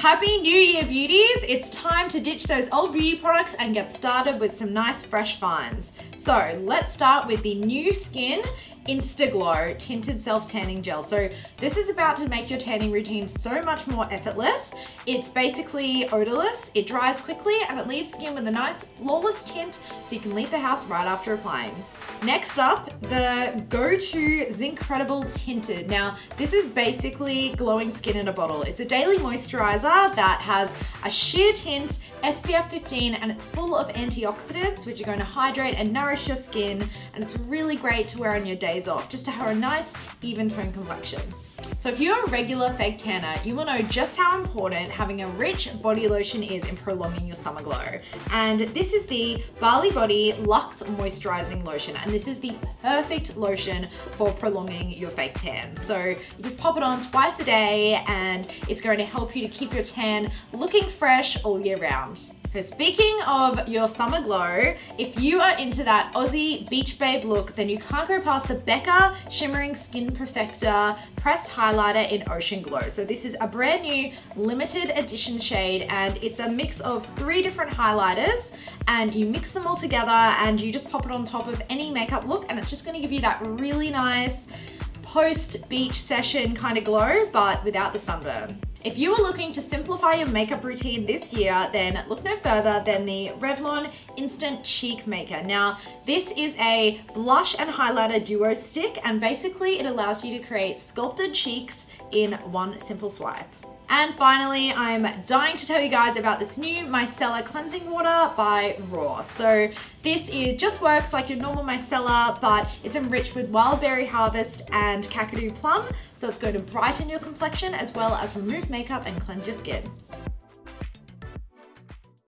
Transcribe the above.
Happy New Year, beauties! It's time to ditch those old beauty products and get started with some nice fresh finds. So let's start with the New Skin Instaglow Tinted Self-Tanning Gel. So this is about to make your tanning routine so much more effortless. It's basically odorless, it dries quickly, and it leaves skin with a nice flawless tint so you can leave the house right after applying. Next up, the go-to Zincredible Tinted. Now, this is basically glowing skin in a bottle. It's a daily moisturizer that has a sheer tint, SPF 15, and it's full of antioxidants, which are going to hydrate and nourish your skin, and it's really great to wear on your days off, just to have a nice, even tone complexion. So if you're a regular fake tanner, you will know just how important having a rich body lotion is in prolonging your summer glow. And this is the Bali Body Luxe Moisturizing Lotion, and this is the perfect lotion for prolonging your fake tan. So you just pop it on twice a day, and it's going to help you to keep your tan looking fresh all year round. So speaking of your summer glow, if you are into that Aussie beach babe look, then you can't go past the Becca Shimmering Skin Perfector Pressed Highlighter in Ocean Glow. So this is a brand new limited edition shade, and it's a mix of 3 different highlighters, and you mix them all together and you just pop it on top of any makeup look, and it's just going to give you that really nice post beach session kind of glow, but without the sunburn. If you are looking to simplify your makeup routine this year, then look no further than the Revlon Instant Cheek Maker. Now, this is a blush and highlighter duo stick, and basically it allows you to create sculpted cheeks in one simple swipe. And finally, I'm dying to tell you guys about this new Micellar Cleansing Water by Raw. So this is, just works like your normal micellar, but it's enriched with wild berry harvest and Kakadu plum. So it's going to brighten your complexion as well as remove makeup and cleanse your skin.